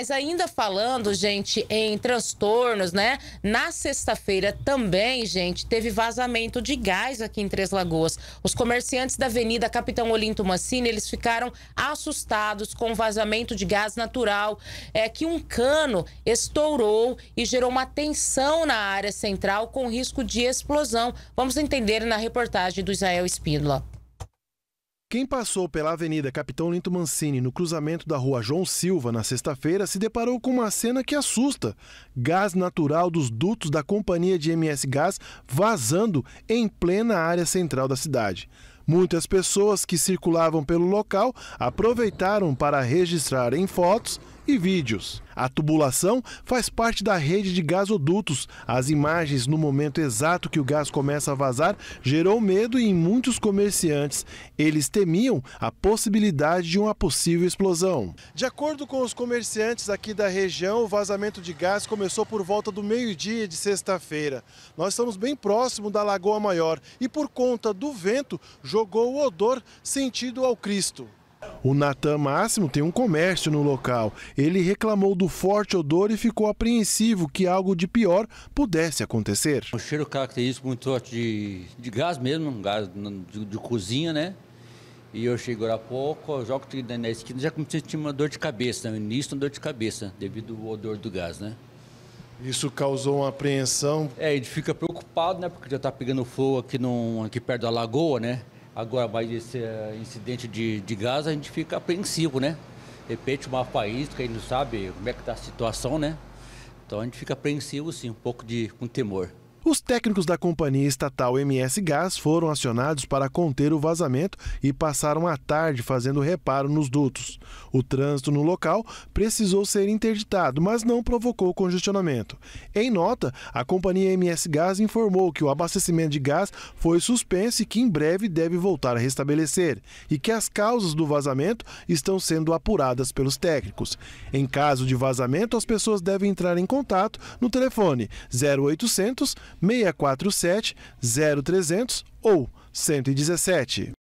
Mas ainda falando, gente, em transtornos, né? Na sexta-feira também, gente, teve vazamento de gás aqui em Três Lagoas. Os comerciantes da Avenida Capitão Olinto Massini, eles ficaram assustados com o vazamento de gás natural. É que um cano estourou e gerou uma tensão na área central com risco de explosão. Vamos entender na reportagem do Israel Espíndola. Quem passou pela Avenida Capitão Olinto Massini no cruzamento da Rua João Silva na sexta-feira se deparou com uma cena que assusta. Gás natural dos dutos da companhia de MS Gás vazando em plena área central da cidade. Muitas pessoas que circulavam pelo local aproveitaram para registrar em fotos e vídeos. A tubulação faz parte da rede de gasodutos. As imagens no momento exato que o gás começa a vazar gerou medo em muitos comerciantes. Eles temiam a possibilidade de uma possível explosão. De acordo com os comerciantes aqui da região, o vazamento de gás começou por volta do meio-dia de sexta-feira. Nós estamos bem próximo da Lagoa Maior e por conta do vento jogou o odor sentido ao Cristo. O Natã Máximo tem um comércio no local. Ele reclamou do forte odor e ficou apreensivo que algo de pior pudesse acontecer. O cheiro característico muito forte de gás mesmo, gás de cozinha, né? E eu chego agora há pouco, eu jogo na esquina, já comecei a ter uma dor de cabeça, no início uma dor de cabeça, devido ao odor do gás, né? Isso causou uma apreensão? É, ele fica preocupado, né? Porque já está pegando fogo aqui perto da lagoa, né? Agora, mais esse incidente de gás, a gente fica apreensivo, né? De repente, uma faísca, a gente não sabe como é que está a situação, né? Então, a gente fica apreensivo, sim, um pouco com temor. Os técnicos da companhia estatal MS Gás foram acionados para conter o vazamento e passaram a tarde fazendo reparo nos dutos. O trânsito no local precisou ser interditado, mas não provocou congestionamento. Em nota, a companhia MS Gás informou que o abastecimento de gás foi suspenso e que em breve deve voltar a restabelecer e que as causas do vazamento estão sendo apuradas pelos técnicos. Em caso de vazamento, as pessoas devem entrar em contato no telefone 0800 647 0300 ou 117.